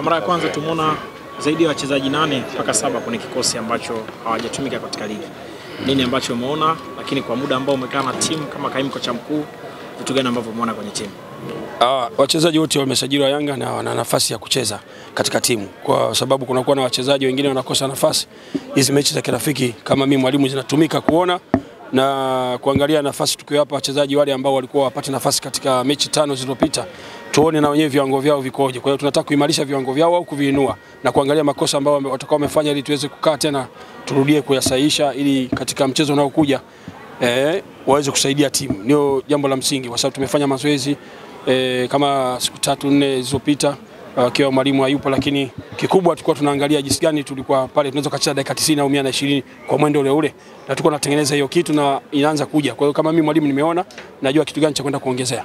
Kwa mara ya kwanza tumeona zaidi ya wachezaji 8 mpaka 7 kwenye kikosi ambacho hawajatumika katika ligi. Nini ambacho umeona, lakini kwa muda ambao umekaa na timu kama kaimu kocha mkuu, vitu gani ambavyo umeona kwenye timu? Wachezaji wote wamesajiliwa Yanga na wana nafasi ya kucheza katika timu, kwa sababu kuna kuwa na wachezaji wengine wanakosa nafasi. Hizi mechi za kirafiki kama mimi mwalimu zinatumika kuona na kuangalia nafasi tukiwapa wachezaji wale ambao walikuwa wapate nafasi katika mechi 5 zilizopita. Tuone na wenyewe viwango vyao vikoje. Kwa hiyo tunataka kuimarisha viwango vyao au kuviinua na kuangalia makosa ambao watakao wamefanya ili tuweze kukaa tena turudie kuyasahihisha ili katika mchezo unaokuja waweze kusaidia timu. Ndio jambo la msingi kwa sababu tumefanya mazoezi kama siku 3-4 zilizopita akiwa mwalimu hayupo, lakini kikubwa tulikuwa tunaangalia jinsi gani tulikuwa pale tunaweza kucheza dakika 90 au 120 kwa mwendo ule ule, na tulikuwa tunatengeneza hiyo kitu na inaanza kuja. Kwa hiyo kama mimi mwalimu nimeona, najua kitu gani cha kwenda kuongezea.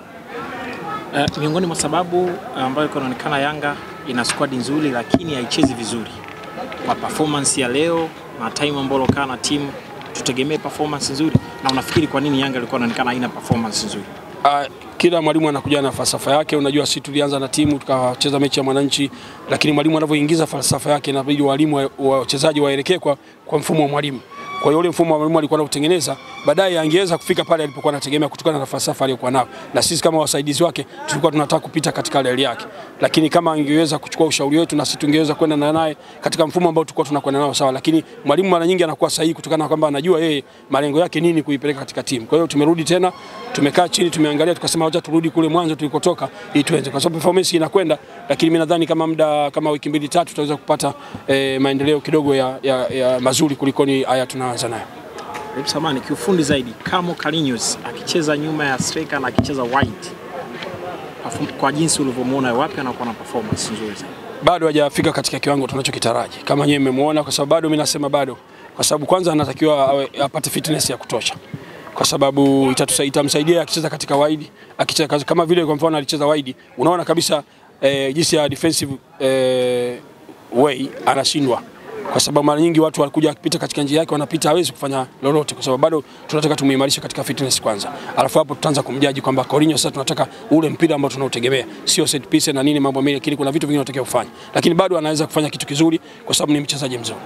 Miongoni mwa sababu ambayo inaonekana Yanga ina squad nzuri lakini haichezi vizuri kwa performance ya leo na time ambayo kana timu, tutegemee performance nzuri. Na unafikiri kwa nini Yanga ilikuwa inaonekana haina performance nzuri? Kila mwalimu anakuja na falsafa yake. Unajua sisi tulianza na timu tukacheza mechi ya Mwananchi, lakini mwalimu anapoingiza falsafa yake inabidi walimu wachezaji waelekee kwa mfumo wa mwalimu. Kwa hiyo ule mfumo wa mwalimu alikuwa anautengeneza, baadaye angeweza kufika pale alipokuwa anategemea kutokana na falsafa aliyokuwa nayo. Na sisi kama wasaidizi wake tulikuwa tunataka kupita katika reli yake, lakini kama angeweza kuchukua ushauri wetu na sisi tungeweza kwenda naye katika mfumo ambao tulikuwa tunakwenda nao sawa, lakini mwalimu mara nyingi anakuwa sahihi kutokana na kwamba anajua yeye malengo yake nini kuipeleka katika timu. Kwa hiyo tumerudi tena, tumekaa chini, tumeangalia, tukasema acha turudi kule mwanzo tulikotoka ili tuenze, kwa sababu performance inakwenda. Lakini mimi nadhani kama muda kama wiki 2-3 tutaweza kupata maendeleo kidogo ya mazuri kuliko ni haya tunaanza nayo. Samani kiufundi zaidi, kama Kalinius akicheza nyuma ya striker na akicheza wide, kwa jinsi ulivyomuona wapi anakuwa na performance nzuri sana? Bado hajafika katika kiwango tunachokitaraji kama nyewe mmemuona, kwa sababu bado mimi nasema bado, kwa sababu kwanza anatakiwa apate fitness ya kutosha, kwa sababu itamsaidia akicheza katika wide, akicheza kama vile kwa mfano alicheza wide, unaona kabisa jinsi ya defensive way anashindwa, kwa sababu mara nyingi watu walikuja kupita katika njia yake wanapita, hawezi kufanya lolote, kwa sababu bado tunataka tumuimarishe katika fitness kwanza. Alafu hapo tutaanza kumjaji kwamba Corinho sasa tunataka ule mpira ambao tunautegemea, sio Saint-Pise na nini mambo mengi, lakini kuna vitu vingine tunatakiwa kufanya. Lakini bado anaweza kufanya kitu kizuri kwa sababu ni mchezaji mzuri.